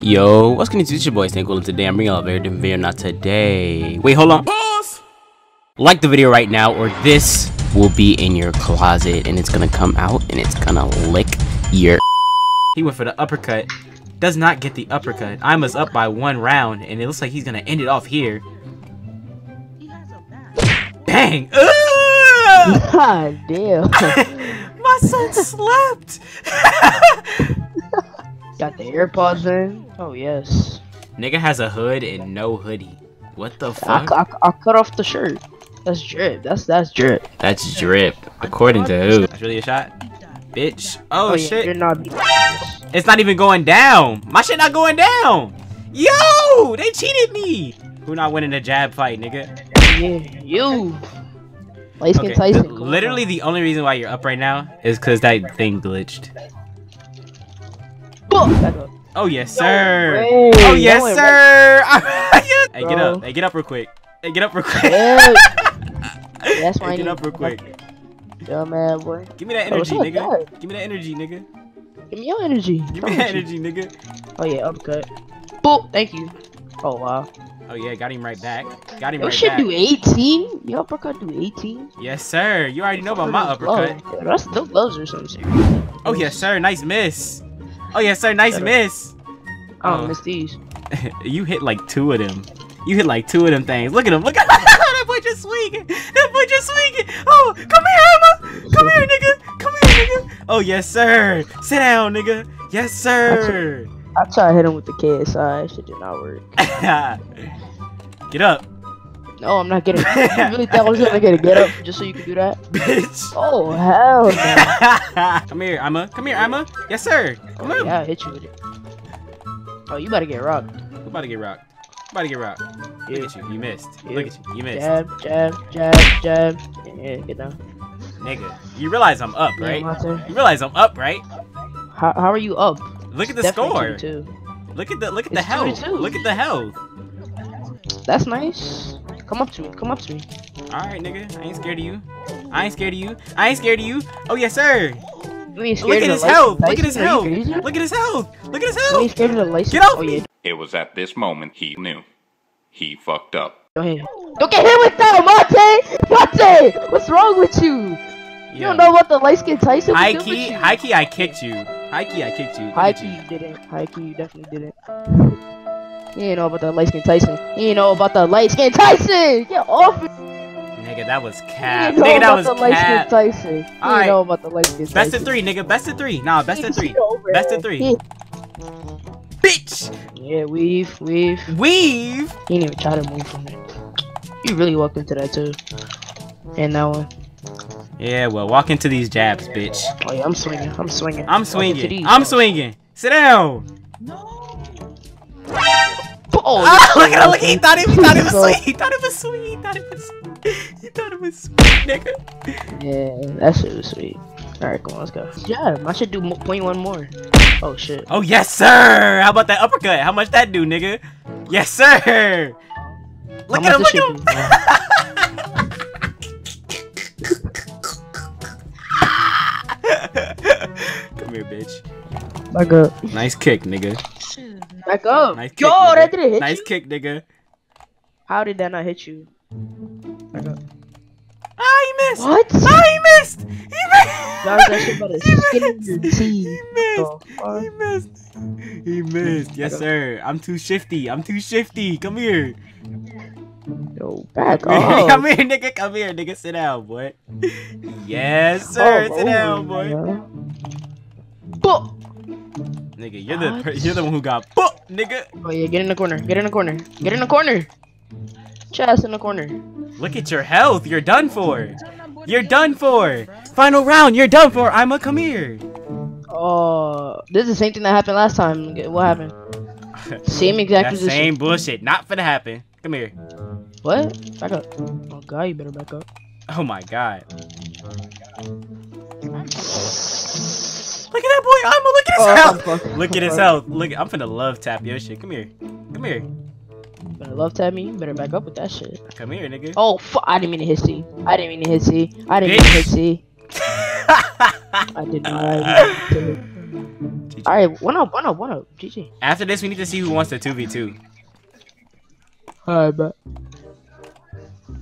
Yo, what's good, it's your boy Cool Monte, and today I'm bringing y'all a very different video. Not today. Wait, hold on. Pause. Like the video right now, or this will be in your closet, and it's gonna come out, and it's gonna lick your. He went for the uppercut. Does not get the uppercut. IMa's up by one round, and it looks like he's gonna end it off here. Dang! God damn! My son slept. Got the AirPods in. Oh yes. Nigga has a hood and no hoodie. What the fuck? I cut off the shirt. That's drip. That's drip. That's drip. According to who? That's really a shot, bitch. Oh shit. Yeah, you're not. It's not even going down. My shit not going down. Yo, they cheated me. Who not winning a jab fight, nigga? Yeah, you. Okay. Tyson. Literally the only reason why you're up right now is because that thing glitched. Oh yes sir! No oh yes no sir! Hey, get up! Hey, get up real quick! Hey, get up real quick! That's why hey, get up real quick! Yo man, boy! Give me that energy, nigga! Give me that energy, nigga! Give me your energy! Give me that energy, nigga! Oh yeah, uppercut! Boop! Thank you! Oh wow! Oh yeah, got him right back! Got him right back! Your shit do 18? Your uppercut do 18? Yes sir! You already know about my uppercut! Yeah, that's still gloves or something. Oh yes sir! Nice miss! Oh yes sir, nice miss. I don't miss these. You hit like two of them. You hit like two of them things. Look at him. Look at that boy just swinging. That boy just swinging. Oh, come here, IMa. Come here, nigga. Come here, nigga. Oh yes sir. Sit down, nigga. Yes sir. I try to hit him with the KSI. Shit did not work. Get up. No, I'm not getting. You really thought I was gonna get up just so you could do that, bitch? Oh hell no! Come here, IMa. Come here, IMa. Yes sir. Come on. Yeah, I'll hit you with it. Oh, you about to get rocked. Who about to get rocked? Who about to get rocked? Yeah. Look at you. You missed. Yeah. Look at you. You missed. Jab, jab, jab, jab. Yeah, get down. Nigga, you realize I'm up, right? Yeah, you realize I'm up, right? How are you up? Look at the score. 2-2. Look at the health. Look at the health. That's nice. Come up to me, come up to me. Alright, nigga, I ain't scared of you. I ain't scared of you. I ain't scared of you. Oh, yes, sir. Look at his health. Look at his health. Look at his health. Look at his health. Get off me. It was at this moment he knew. He fucked up. Go ahead. Don't get hit with that, Monte! Monte! What's wrong with you? You don't know what the light-skinned Tyson was doing with you. High-key, I kicked you. High-key, I kicked you. High-key, you didn't. High-key, you definitely didn't. He ain't know about the light-skinned Tyson. He ain't know about the light-skinned Tyson! Get off it! Nigga, that was cap. Nigga, that was cap. He ain't know about the light-skinned Tyson. He ain't know about the light-skinned Tyson. Best of three, nigga. Best of three. Nah, best of three. Best of three. Yeah. Bitch! Yeah, weave, weave. Weave? He didn't even try to move from there. You really walked into that, too. And that one. Yeah, well, walk into these jabs, bitch. Oh, yeah, I'm swinging. I'm swinging. I'm swinging. I'm swinging. Sit down! No! Oh, look at him! Look, he thought it was sweet, nigga. Yeah, that shit was sweet. Alright, come on, let's go. Yeah, I should do 0.1 more. Oh, shit. Oh, yes, sir! How about that uppercut? How much that do, nigga? Yes, sir! Look at him, look at him! Come here, bitch. Back up. Nice kick, nigga. Back up! Nice kick, yo, that didn't hit you! Nice kick, nigga. How did that not hit you? Back up. Ah, he missed! What? Ah, he missed! He missed! He missed! He missed! Yes, sir. I'm too shifty. I'm too shifty. Come here. Yo, back up. Come here, nigga. Come here, nigga. Sit down, boy. Yes, sir. Sit down, boy. Boop! Nigga, you're the one who got booked, nigga. Oh yeah, get in the corner. Get in the corner. Get in the corner. Chest in the corner. Look at your health. You're done for. You're done for. Final round. You're done for. IMa, come here. Oh, this is the same thing that happened last time. What happened? Same exact position. Same bullshit. Not finna happen. Come here. What? Back up. Oh god, you better back up. Oh my god. Look at that boy, IMa, look at his health! Look at his health. Look, I'm finna love tap your shit. Come here. Come here. You better love tap me, you better back up with that shit. Come here, nigga. Oh, fuck, I didn't mean to hit C. I didn't mean to hit C. I didn't mean to hit C. I did not. Alright, 1-up, 1-up, 1-up. GG. After this, we need to see who wants the 2v2. Alright, bet.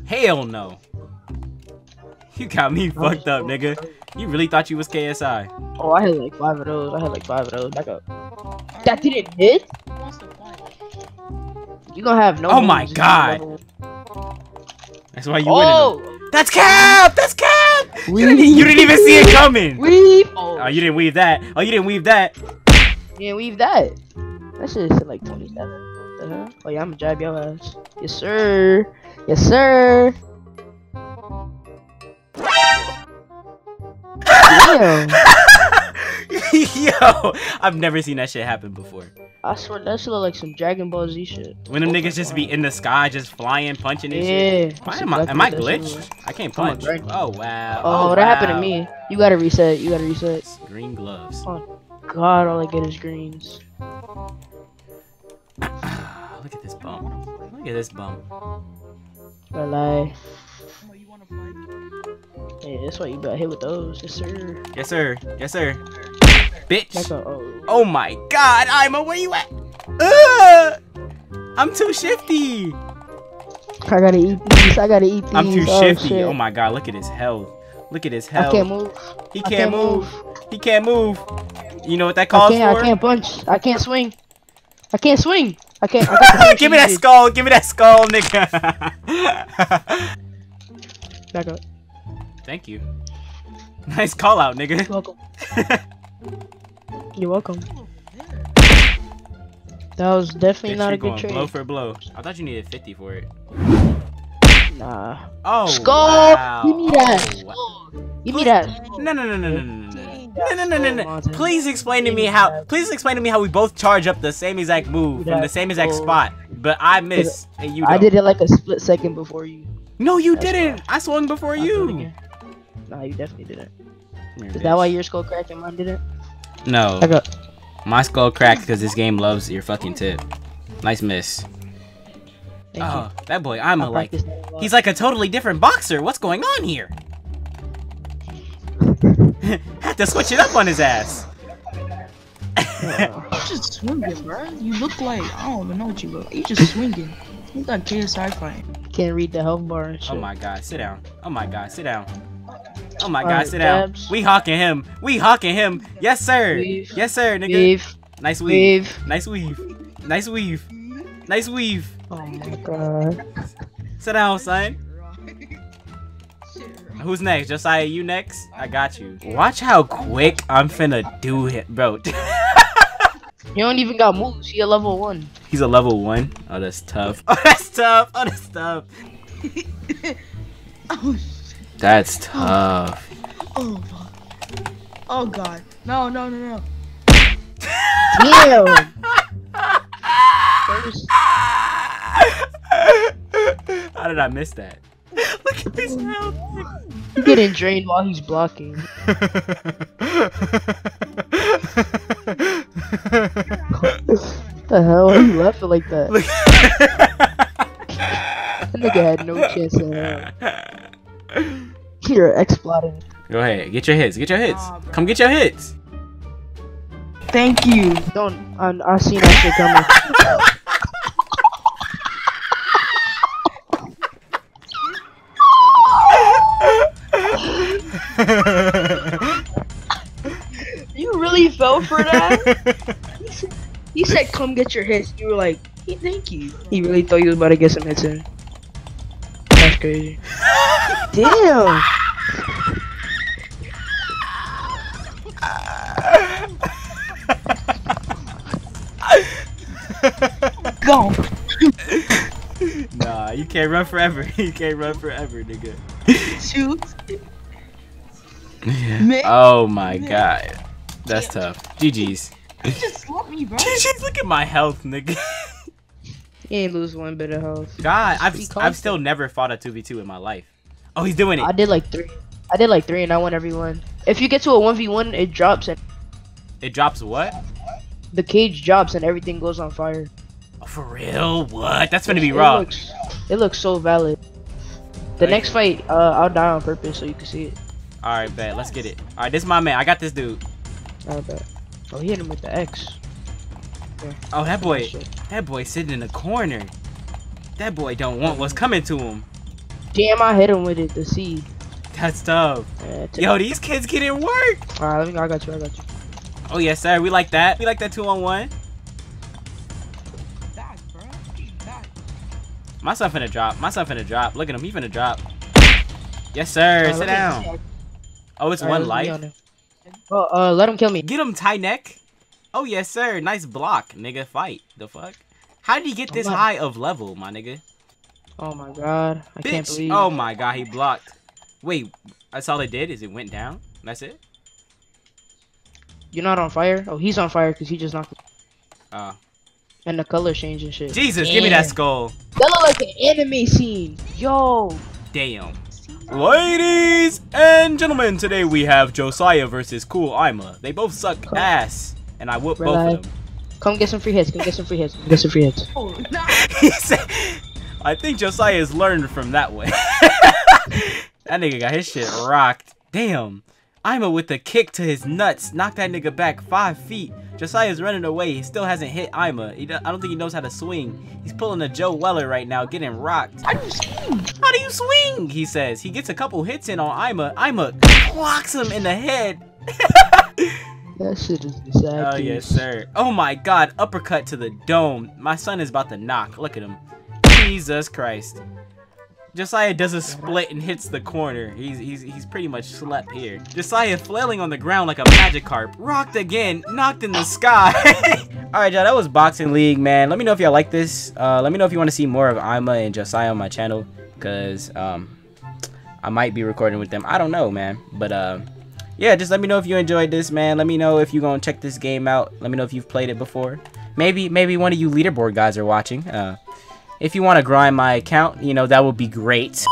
Hell no. You got me fucked up, nigga. You really thought you was KSI. Oh, I had like 5 of those. Back up. That didn't hit? You gonna have no. Oh my god. That's why you winning. That's cap! That's cap! You didn't even see it coming! Weave! Oh, you didn't weave that. Oh, you didn't weave that. That shit is like 27. Uh-huh. Oh yeah, I'm gonna jab your ass. Yes sir. Yes sir. Damn. Yo, I've never seen that shit happen before. I swear that shit look like some Dragon Ball Z shit. When them niggas just be in the sky, just flying, punching and shit. Why am I glitched? I can't punch. Oh wow. Oh, that happened to me. You gotta reset. Green gloves. Oh god, all I get is greens. Look at this bum. But like, hey, that's why you got hit with those. Yes sir. Bitch. Oh my god, IMa, where you at? I'm too shifty. I gotta eat these. I'm too shifty. Shit. Oh my god, look at his health. I can't move. He can't move. You know what that calls for? I can't punch. I can't swing. I can't. Give me that skull. Nigga. Back up. Thank you. Nice call out, nigga. You're welcome. You're welcome. That was definitely not a good trade. Blow for blow. I thought you needed 50 for it. Nah. Oh. Skull. Wow. Give me that. Give me that. No. Please explain to me how. We both charge up the same exact move from the same exact spot, but I missed and you don't. I did it like a split second before you. No, you didn't. I swung before you. Nah, you definitely didn't. Is that why your skull cracked and mine didn't? No. My skull cracked because this game loves your fucking tip. Nice miss. Oh, that boy, I'm a like. He's like a totally different boxer. What's going on here? Had to switch it up on his ass. You just swinging, bro. You look like I don't even know what you look like. You just swinging. You got KSI fighting. Can't read the health bar and shit. Oh my god, sit down. Oh my god, sit down. We hawking him. Yes sir. Weave. Yes sir, nigga. Weave. Nice weave. Oh my god. Sit down, son. Who's next? Josiah, you next? I got you. Watch how quick I'm finna do it, bro. You don't even got moves. He a level 1. He's a level 1? Oh, that's tough. Oh, shit. That's tough. Oh, fuck. Oh, God. No. Damn. How did I miss that? Look at this health. He's getting drained while he's blocking. What the hell are you laughing like that? That nigga had no chance at all. You're exploiting. Go ahead, get your hits, Come get your hits. Thank you. Don't. I seen that shit coming. You really fell for that? He said, come get your hits. You were like, hey, thank you. He really thought you was about to get some hits in. That's crazy. Damn. Go. Nah, you can't run forever. Nigga. Shoot. Oh my god, that's tough. GG's. Just slap me, bro. GG's. Look at my health, nigga. You ain't lose one bit of health. God, I've still never fought a 2v2 in my life. Oh, he's doing it. I did like 3. And I won every one. If you get to a 1v1, it drops and. It drops what? The cage drops and everything goes on fire. Oh, for real? What? That's gonna be raw. It looks so valid. The next fight, I'll die on purpose so you can see it. Alright, bet. Let's get it. Alright, this is my man. I got this dude. Alright, bet. Oh, he hit him with the X. Yeah. Oh, that boy sitting in the corner. That boy don't want what's coming to him. Damn, I hit him with it, the C. That's tough. Yo, these kids getting work. All right, let me go. I got you. Oh, yes, sir. We like that. We like that 2-on-1. My son finna drop. Look at him. He finna drop. Yes, sir. Sit down. Oh, it's one life. Oh, let him kill me. Get him, tie neck. Oh, yes, sir. Nice block, nigga. Fight. The fuck? How did he get this high of level, my nigga? Oh, my God. I can't believe. Oh, my God. He blocked. Wait. That's all it did is it went down? That's it? You're not on fire? Oh, he's on fire because he just knocked me. Oh. And the color change and shit. Jesus, damn. Give me that skull. That look like an anime scene. Yo. Damn. Ladies and gentlemen, today we have Josiah versus Cool IMa. They both suck ass, and I whoop both of them. Come get some free hits. Oh, no. He said, I think Josiah has learned from that one. That nigga got his shit rocked. Damn. IMa with the kick to his nuts. Knock that nigga back 5 feet. Josiah's running away. He still hasn't hit IMa. I don't think he knows how to swing. He's pulling a Joe Weller right now, getting rocked. How do you swing? He says. He gets a couple hits in on IMa. IMa blocks him in the head. That shit is disastrous. Oh, yes, sir. Oh, my God. Uppercut to the dome. My son is about to knock. Look at him. Jesus Christ. Josiah does a split and hits the corner. He's pretty much slept here. Josiah flailing on the ground like a magikarp. Rocked again, knocked in the sky. Alright, y'all, that was Boxing League, man. Let me know if y'all like this. Let me know if you want to see more of IMa and Josiah on my channel. Because I might be recording with them. I don't know, man. But yeah, just let me know if you enjoyed this, man. Let me know if you're going to check this game out. Let me know if you've played it before. Maybe one of you leaderboard guys are watching. If you want to grind my account, you know, that would be great.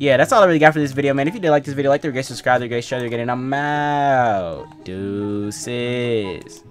Yeah, that's all I really got for this video, man. If you did like this video, like the video, subscribe, share the video, and I'm out. Deuces.